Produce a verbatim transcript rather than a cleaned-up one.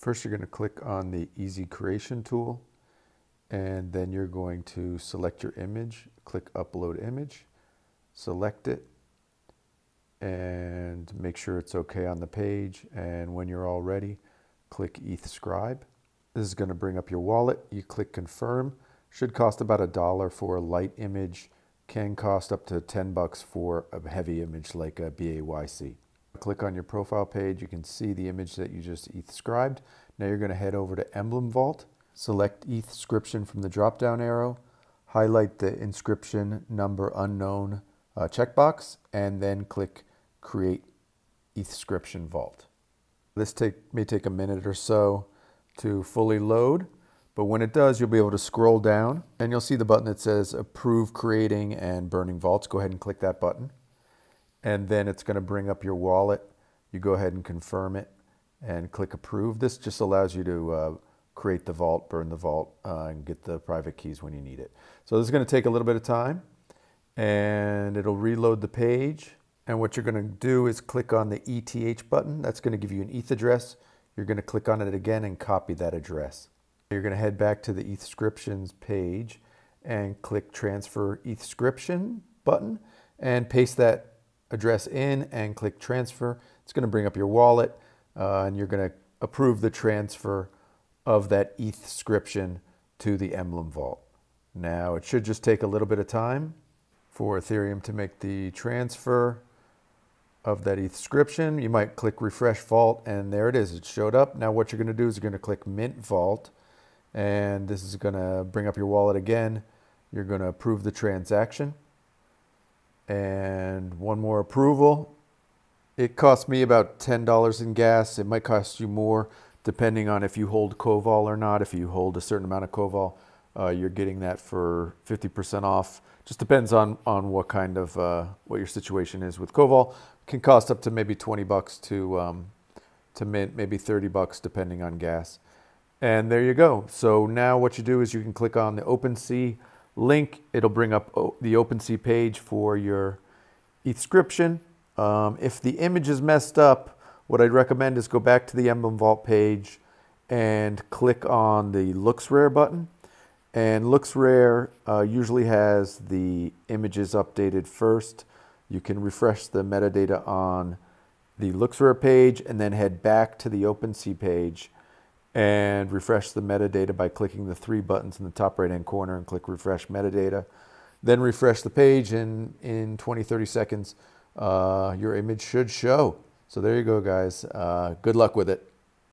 First, you're going to click on the Easy Creation tool, and then you're going to select your image, click Upload Image, select it, and make sure it's okay on the page. And when you're all ready, click ETHScribe. This is going to bring up your wallet. You click Confirm. Should cost about a dollar for a light image. Can cost up to ten bucks for a heavy image like a B A Y C. Click on your profile page. You can see the image that you just ETHScribed. Now you're going to head over to Emblem Vault. Select Ethscription from the drop-down arrow. Highlight the inscription number unknown uh, checkbox, and then click Create Ethscription Vault. This take, may take a minute or so to fully load, but when it does, you'll be able to scroll down and you'll see the button that says Approve Creating and Burning Vaults. Go ahead and click that button. And then it's going to bring up your wallet. You go ahead and confirm it and click Approve. This just allows you to uh, create the vault, burn the vault, uh, and get the private keys when you need it. So this is going to take a little bit of time, and it'll reload the page. And what you're going to do is click on the E T H button. That's going to give you an E T H address. You're going to click on it again and copy that address. You're going to head back to the Ethscriptions page and click Transfer Ethscription button and paste that address in and click Transfer. It's going to bring up your wallet, uh, and you're going to approve the transfer of that Ethscription to the Emblem Vault. Now it should just take a little bit of time for Ethereum to make the transfer of that Ethscription. You might click Refresh Vault, and there it is, it showed up. Now what you're going to do is you're going to click Mint Vault, and this is going to bring up your wallet again. You're going to approve the transaction, and one more approval. It cost me about ten dollars in gas. It might cost you more, depending on if you hold Coval or not. If you hold a certain amount of Coval, uh, you're getting that for fifty percent off. Just depends on, on what kind of, uh, what your situation is with Coval. It can cost up to maybe twenty bucks to, um, to mint, maybe thirty bucks depending on gas. And there you go. So now what you do is you can click on the OpenSea link. It'll bring up the OpenSea page for your Ethscription. Um, if the image is messed up, what I'd recommend is go back to the Emblem Vault page and click on the LooksRare button. And LooksRare uh, usually has the images updated first. You can refresh the metadata on the LooksRare page and then head back to the OpenSea page and refresh the metadata by clicking the three buttons in the top right-hand corner and click Refresh Metadata. Then refresh the page, and in twenty, thirty seconds, uh, your image should show. So there you go, guys. Uh, good luck with it.